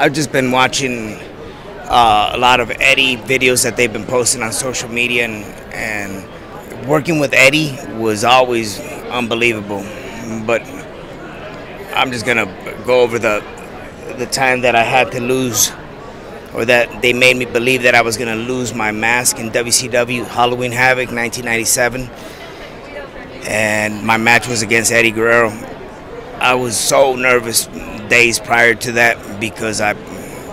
I've just been watching a lot of Eddie videos that they've been posting on social media, and working with Eddie was always unbelievable. But I'm just gonna go over the time that I had to lose, or that they made me believe that I was gonna lose my mask in WCW Halloween Havoc 1997, and my match was against Eddie Guerrero. I was so nervous days prior to that because I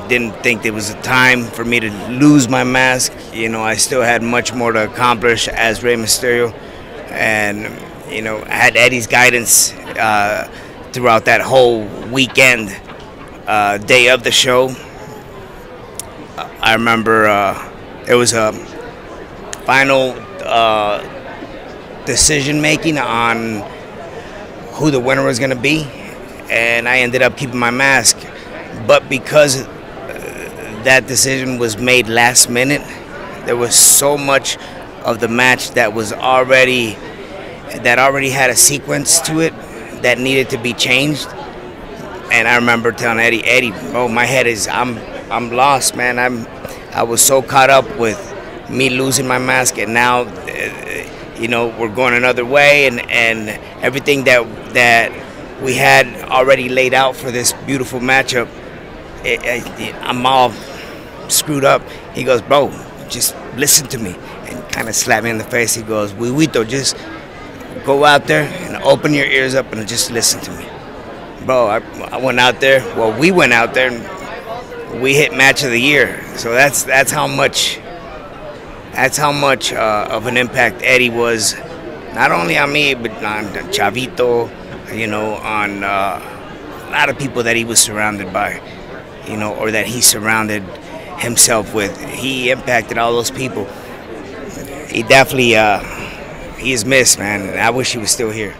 didn't think there was a time for me to lose my mask. You know, I still had much more to accomplish as Rey Mysterio, and you know, I had Eddie's guidance throughout that whole weekend, day of the show. I remember it was a final decision making on who the winner was going to be, and I ended up keeping my mask. But because that decision was made last minute, there was so much of the match that was already had a sequence to it that needed to be changed. And I remember telling Eddie, oh, my head is, I'm lost, man. I was so caught up with me losing my mask, and now, you know, we're going another way, and everything that we had already laid out for this beautiful matchup, I'm all screwed up. He goes, bro, just listen to me, and kind of slapped me in the face. He goes, Wiwito, just go out there and open your ears up and just listen to me. Bro, I went out there. Well, we went out there. And we hit match of the year, so that's how much of an impact Eddie was, not only on me but on Chavito, you know, on a lot of people that he was surrounded by, you know, or that he surrounded himself with. He impacted all those people. He definitely he is missed, man. I wish he was still here.